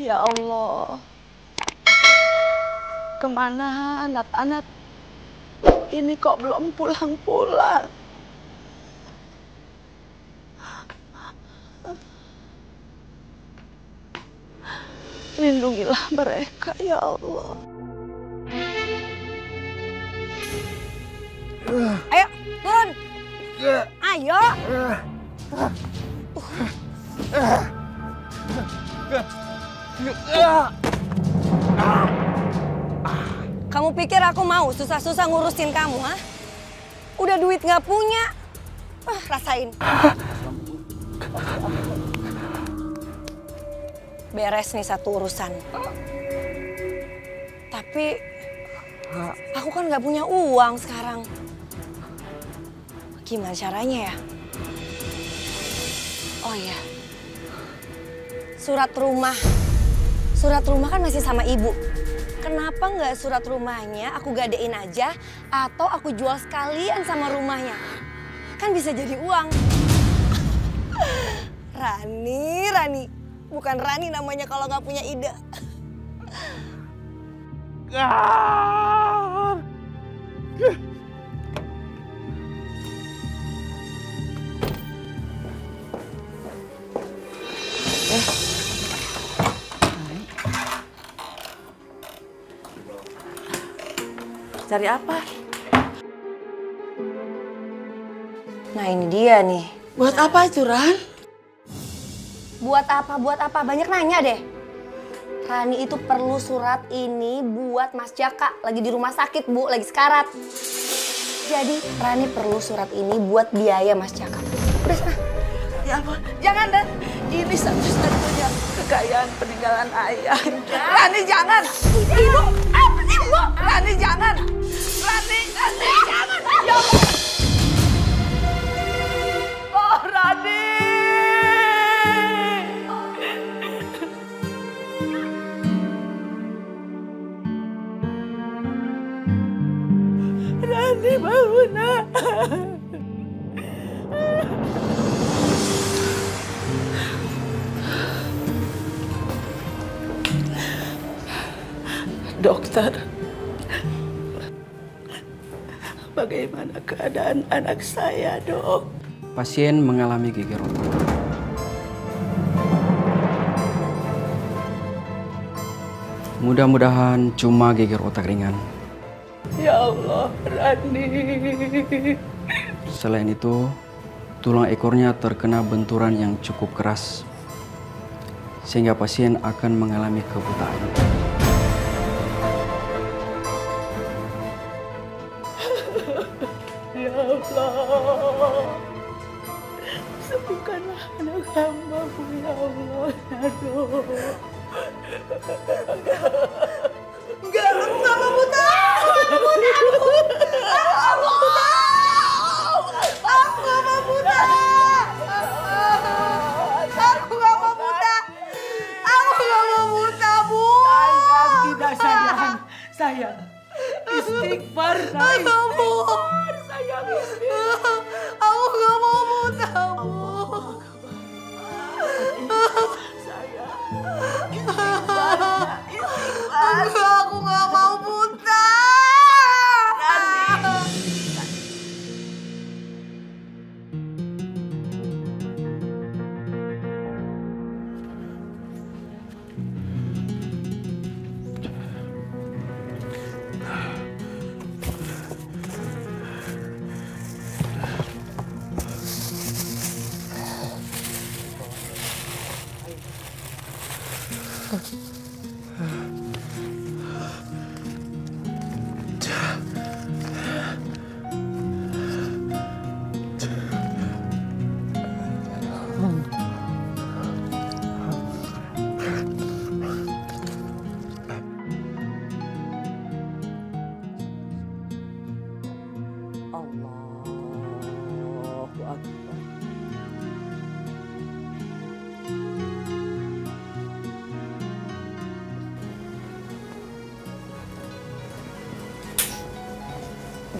Ya Allah, kemana anak-anak ini kok belum pulang-pulang? Lindungilah mereka, ya Allah. Ayo, turun. Ayo. Kamu pikir aku mau susah-susah ngurusin kamu, ha? Udah duit nggak punya, rasain. Beres nih satu urusan. Tapi aku kan nggak punya uang sekarang. Gimana caranya ya? Oh iya, surat rumah. Surat rumah kan masih sama ibu. Kenapa nggak surat rumahnya aku gadein aja atau aku jual sekalian sama rumahnya? Kan bisa jadi uang. Rani. Bukan Rani namanya kalau nggak punya ide. Cari apa? Nah ini dia nih. Buat apa itu, Ran? Buat apa? Banyak nanya deh. Rani itu perlu surat ini buat Mas Jaka. Lagi di rumah sakit, Bu. Lagi sekarat. Jadi Rani perlu surat ini buat biaya Mas Jaka. Udah sana. Ya ampun. Jangan, Ran. Ini satu-satunya kekayaan peninggalan ayah. Rani, jangan. Ibu, apa sih, Bu? Rani, jangan. Rani, jangan. Ya Allah. Oh, Rani. Rani, bangun, nak. Dokter, bagaimana keadaan anak saya, Dok? Pasien mengalami gigi rotak. Mudah-mudahan cuma gigi rotak ringan. Ya Allah, Rani. Selain itu, tulang ekornya terkena benturan yang cukup keras, sehingga pasien akan mengalami kebutaan. Sembuhkanlah anak hambamu, ya Allah. Aduh. Enggak, aku nggak mau buta. Aku nggak mau buta, Bu. Tidak, sayang. Sayang, istighfar, sayang. Aku nggak mau buta, Bu. Sayang, istighfar. Aku nggak mau buta.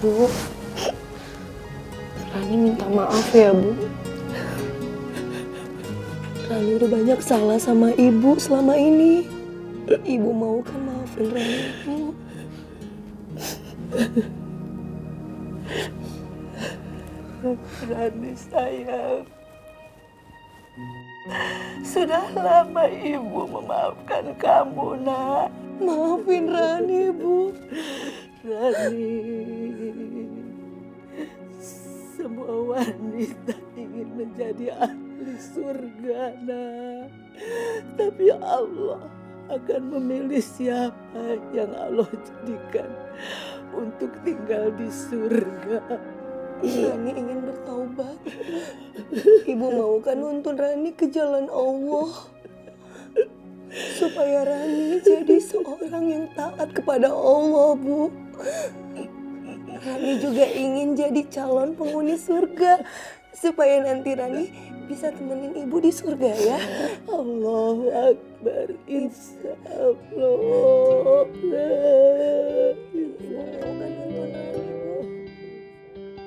Bu, Rani minta maaf ya, Bu. Rani udah banyak salah sama ibu selama ini. Ibu mau kan maafin Rani, Bu? Rani sayang, sudah lama ibu memaafkan kamu, nak. Maafin Rani, Bu. Rani, semua wanita ingin menjadi ahli surga, nak. Tapi Allah akan memilih siapa yang Allah jadikan untuk tinggal di surga. Rani ingin bertaubat. Ibu mau kan nuntun Rani ke jalan Allah, supaya Rani jadi seorang yang taat kepada Allah, Bu. Rani juga ingin jadi calon penghuni surga, supaya nanti Rani bisa temenin ibu di surga, ya. Allahu Akbar, insya Allah. Ibu mau kan nuntun Rani,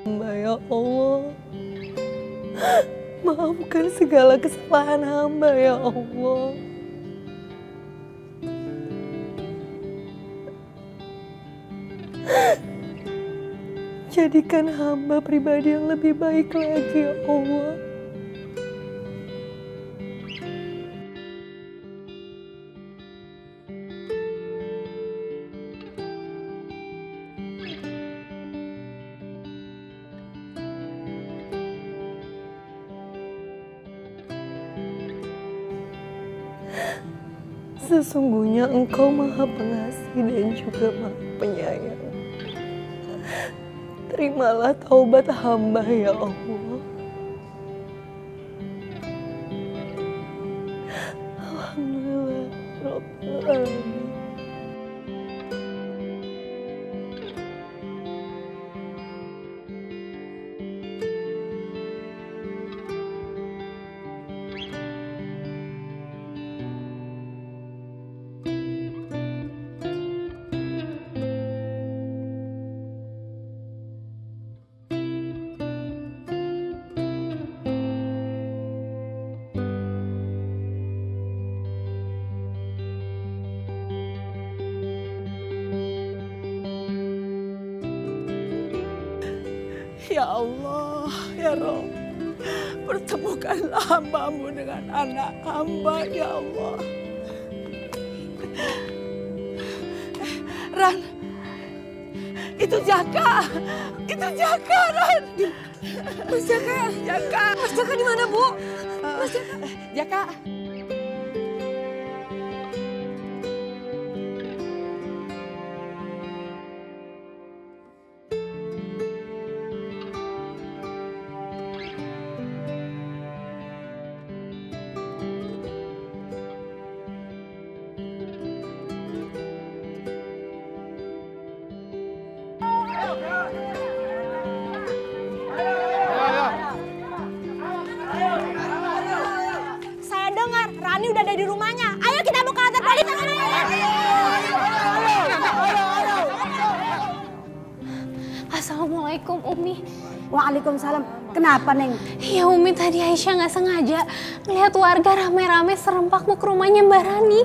Mbak, ya Allah, maafkan segala kesalahan hamba, ya Allah. Jadikan hamba pribadi yang lebih baik lagi, ya Allah. Sesungguhnya Engkau Maha Pengasih dan juga Maha Penyayang. Terimalah taubat hamba, ya Allah. Alhamdulillah Rabbil Alamin. Ya Allah, ya Rob, pertemukanlah hamba-Mu dengan anak hamba, ya Allah. Ran, itu Jaka, Ran. Mas Jaka di mana, Bu? Mas Jaka. Saya dengar Rani udah ada di rumahnya. Ayo kita buka kantor polisi. Assalamualaikum, Umi. Waalaikumsalam. Kenapa, Neng? Ya, Umi, tadi Aisyah nggak sengaja melihat warga rame-rame serempak mau ke rumahnya Mbak Rani.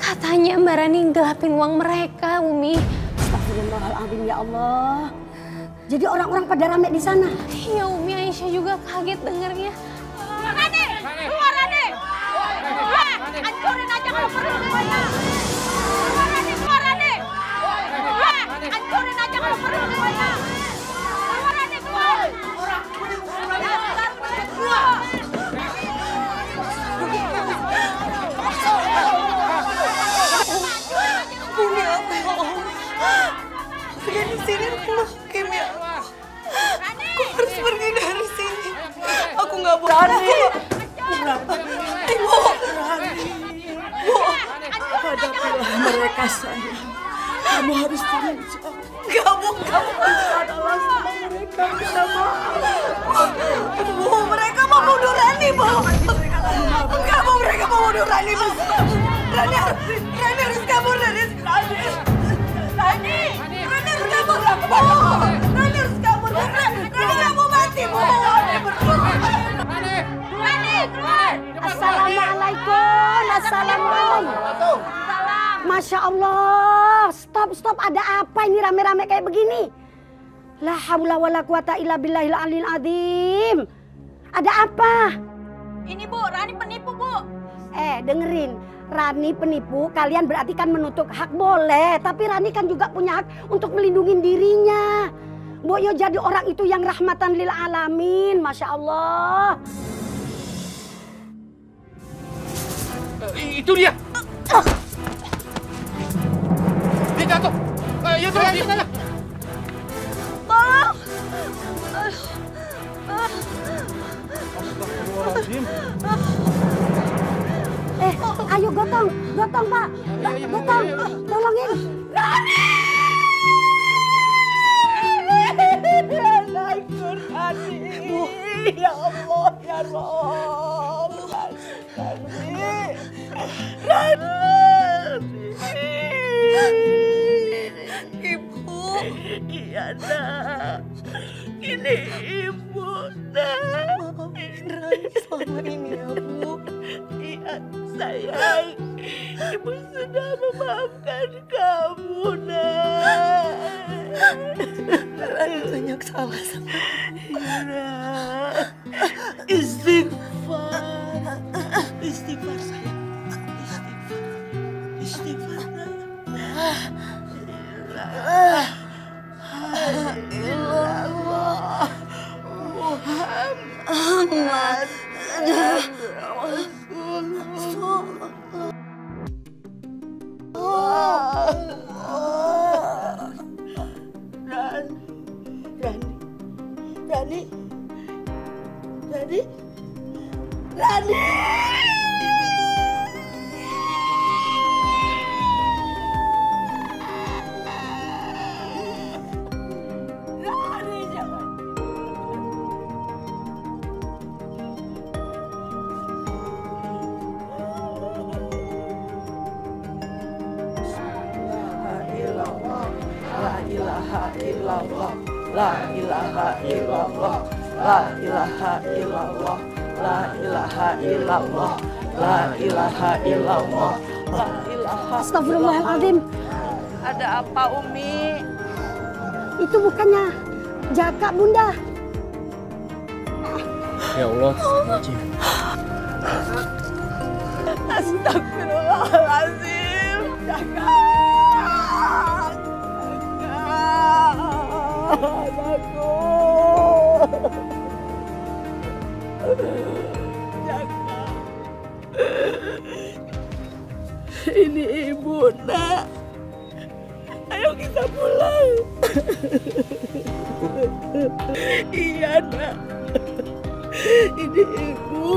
Katanya Mbak Rani gelapin uang mereka, Umi. Astagfirullahaladzim, ya Allah. Jadi orang-orang pada rame di sana. Iya, Umi, Aisyah juga kaget dengernya. Rani, keluar Rani. Keluar, hancurin aja kalau perlu. Keluar Rani. Keluar, hancurin aja kalau perlu. Keluar Rani, keluar. Orang keluar. Bumi apa ya Allah? Pergi di sini keluar. Aku harus pergi dari sini. Aku nggak boleh. Rani, kenapa? Ibu, Bu, hadapilah mereka sayang. Kamu harus turun. Kamu adalah sama mereka. Minta maaf. Bu, mereka mau bunuh Rani, Bu. Enggak, Bu, mereka mau bunuh Rani, Bu. Rani harus kabur dari sini. Rani harus kabur. Rani harus kabur. Rani, kamu mati, Bu. Rani, keluar. Asal. Assalamualaikum. Waalaikumsalam. Masya Allah. Stop, stop. Ada apa ini rame-rame kayak begini? La haula wala quwata illa billahil alil azim. Ada apa? Ini Bu, Rani penipu Bu. Dengerin. Rani penipu, kalian berarti kan menutup hak boleh. Tapi Rani kan juga punya hak untuk melindungi dirinya. Boyo jadi orang itu yang rahmatan lil alamin. Masya Allah. Itu dia. Dia jatuh. Ya tuh, dia sana. Tolong. Astagfirullahaladzim. Ayo gotong, gotong Pak. Gotong, tolongin. Rani! Ya Allah, ya Rob. Ibu, iya nak, ini ibu nak. Maafin Rani selama ini ya Bu. Iya sayang, ibu sudah memaafkan kamu nak. Rani banyak salah sama Ira. Istighfar, istighfar sayang. Astagfirullahaladzim. Ada apa Umi? Itu bukannya Jaka Bunda. Ya Allah. Astagfirullahaladzim. Jaka. Anakku. Jaka. Ini ibu nak. Ayo kita pulang. Iya nak. Ini ibu.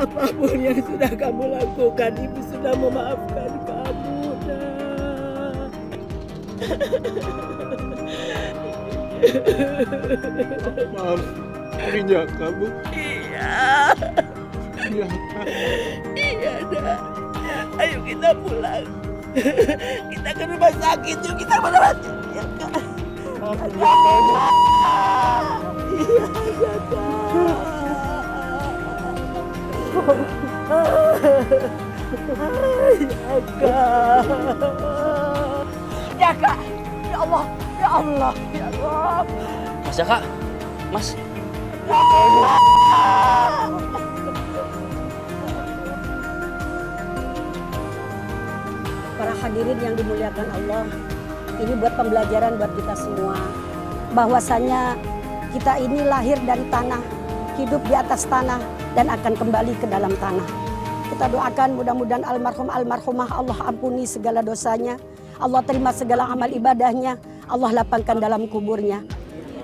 Apapun yang sudah kamu lakukan, ibu sudah memaafkan kamu nak. Maaf. Ini Jaka Bu. Iya. Jaka. Iya dah. Ayo kita pulang. Kita ke rumah sakit yuk, kita melewati Jaka. Maaf Jaka. Iya Jaka. Jaka. Jaka. Ya Allah. Ya Allah. Ya Allah. Mas Jaka. Mas. Para hadirin yang dimuliakan Allah, ini buat pembelajaran buat kita semua. Bahwasanya kita ini lahir dari tanah, hidup di atas tanah, dan akan kembali ke dalam tanah. Kita doakan mudah-mudahan almarhum almarhumah Allah ampuni segala dosanya, Allah terima segala amal ibadahnya, Allah lapangkan dalam kuburnya.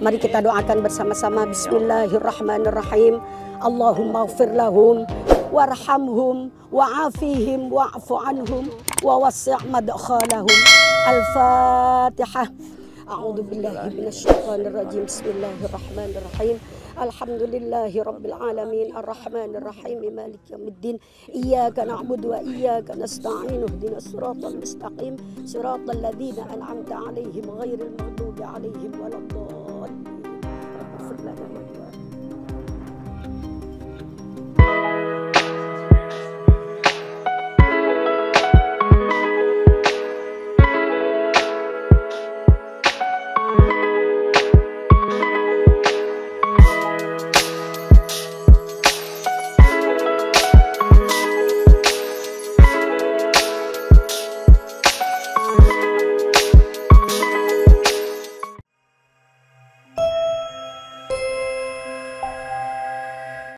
Mari kita doakan bersama-sama. Bismillahirrahmanirrahim. Allahumma ighfir lahum warhamhum wa'afihim wa'fu anhum wa wassi' madkhalahum. Al-Fatihah. A'udzu billahi minasyaitonir rajim. Bismillahirrahmanirrahim. Alhamdulillahi rabbil alamin arrahmanir rahim maliki yaumiddin. Iyyaka na'budu wa iyyaka nasta'in. Ihdinas siratal mustaqim. Siratal ladzina an'amta 'alaihim ghairil maghdubi 'alaihim waladdallin. Terima kasih.